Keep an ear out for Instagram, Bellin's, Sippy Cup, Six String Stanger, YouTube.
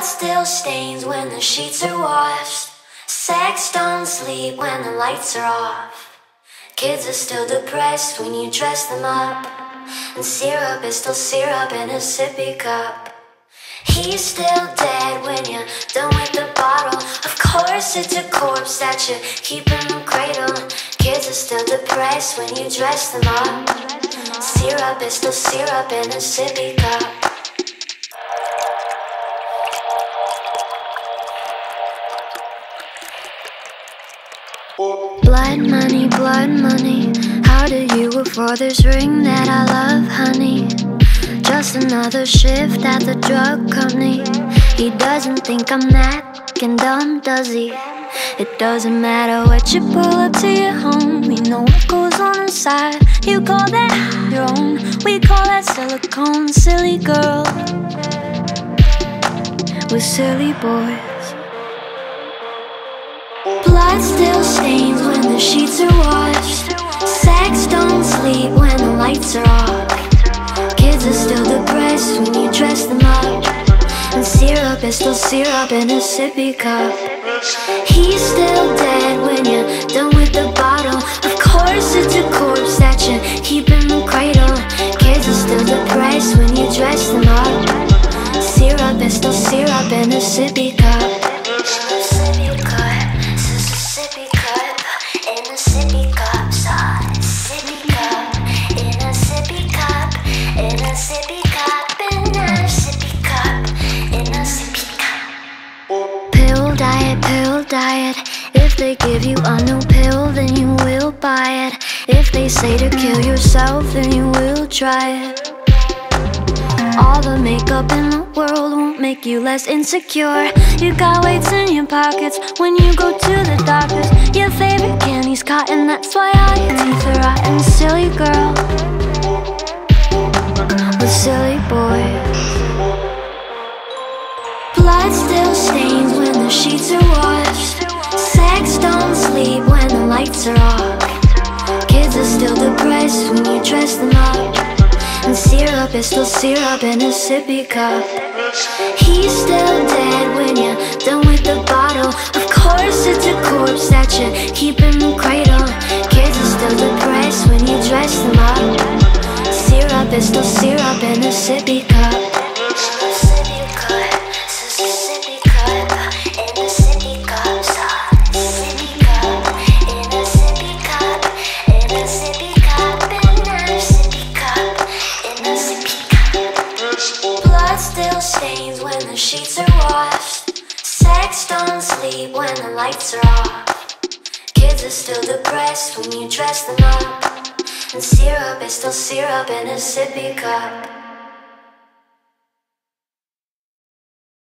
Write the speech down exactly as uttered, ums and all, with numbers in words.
blood still stains when the sheets are washed. Sex don't sleep when the lights are off. Kids are still depressed when you dress them up, and syrup is still syrup in a sippy cup. He's still dead when you're done with the bottle. Of course it's a corpse that you keep in the cradle. Kids are still depressed when you dress them up. Syrup is still syrup in a sippy cup. Blood money, blood money. How do you afford this ring that I love, honey? Just another shift at the drug company. He doesn't think I'm that f***ing dumb, does he? It doesn't matter what you pull up to your home. We know what goes on inside. You call that your own. We call that silicone. Silly girl with silly boys. Blood still stains when the sheets are washed. Sex don't sleep when the lights are off. Kids are still depressed when you dress them up, and syrup is still syrup in a sippy cup. He's still dead when you're done with the bottle. Of course it's a corpse that you keep in the cradle. Kids are still depressed when you dress them up. Syrup is still syrup in a sippy cup. Diet. If they give you a new pill, then you will buy it. If they say to kill yourself, then you will try it. All the makeup in the world won't make you less insecure. You got weights in your pockets when you go to the doctors. Your favorite candy's cotton, that's why all your teeth are rotten. Silly girl with silly boys. Blood still stains when the sheets are washed. Sex don't sleep when the lights are off. Kids are still depressed when you dress them up, and syrup is still syrup in a sippy cup. He's still dead when you're done with the bottle. Of course it's a corpse that you keep in the cradle. Kids are still depressed when you dress them up. Syrup is still syrup in a sippy cup. When the lights are off, kids are still depressed when you dress them up, and syrup is still syrup in a sippy cup.